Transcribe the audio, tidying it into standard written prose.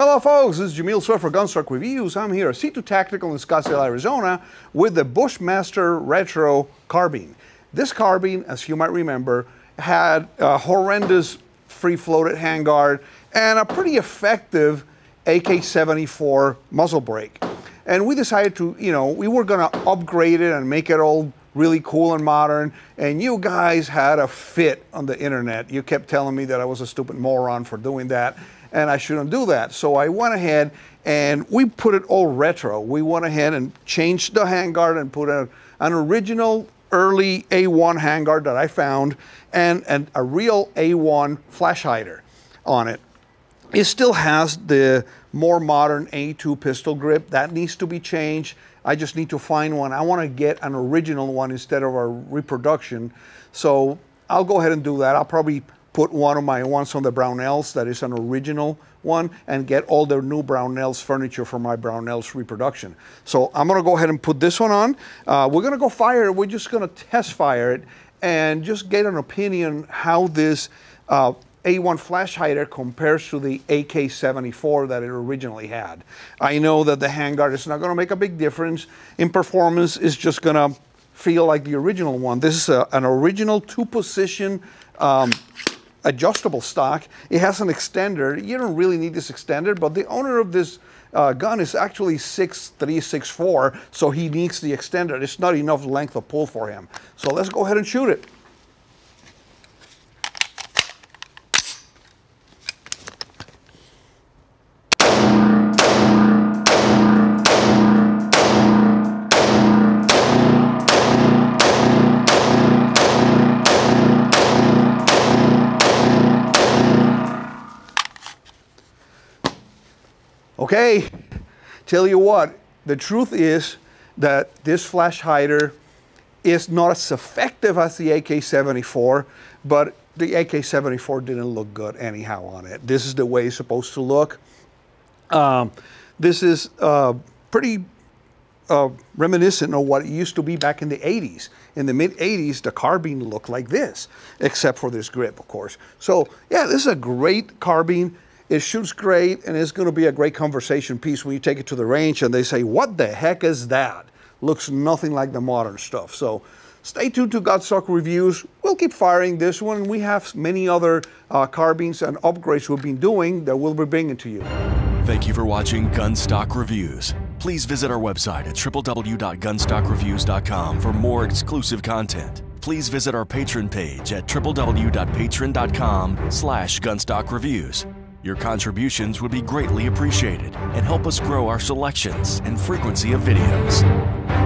Hello folks, this is Yamil Sued for Gun Stock Reviews. I'm here at C2 Tactical in Scottsdale, Arizona with the Bushmaster Retro Carbine. This carbine, as you might remember, had a horrendous free-floated handguard and a pretty effective AK-74 muzzle brake. And we decided to, we were gonna upgrade it and make it all really cool and modern, and you guys had a fit on the internet. You kept telling me that I was a stupid moron for doing that, and I shouldn't do that. So I went ahead and we put it all retro. We went ahead and changed the handguard and put an original early A1 handguard that I found and a real A1 flash hider on it. It still has the more modern A2 pistol grip. That needs to be changed. I just need to find one. I want to get an original one instead of a reproduction. So I'll go ahead and do that. I'll probably put one of my ones on the Brownells that is an original one and get all their new Brownells furniture for my Brownells reproduction. So I'm going to go ahead and put this one on. We're going to go fire it. We're just going to test fire it and just get an opinion how this A1 flash hider compares to the AK-74 that it originally had. I know that the handguard is not going to make a big difference in performance. It's just going to feel like the original one. This is an original two-position adjustable stock. It has an extender. You don't really need this extender, but the owner of this gun is actually 6'3", 6'4", so he needs the extender. It's not enough length of pull for him. So let's go ahead and shoot it. Okay, tell you what, the truth is that this flash hider is not as effective as the AK-74, but the AK-74 didn't look good anyhow on it. This is the way it's supposed to look. This is pretty reminiscent of what it used to be back in the 80s. In the mid-80s, the carbine looked like this, except for this grip, of course. So yeah, this is a great carbine. It shoots great, and it's going to be a great conversation piece when you take it to the range and they say, what the heck is that? Looks nothing like the modern stuff. So stay tuned to Gun Stock Reviews. We'll keep firing this one. We have many other carbines and upgrades we've been doing that we'll be bringing to you. Thank you for watching Gun Stock Reviews. Please visit our website at www.gunstockreviews.com for more exclusive content. Please visit our Patreon page at www.patreon.com/gunstockreviews. Your contributions would be greatly appreciated and help us grow our selections and frequency of videos.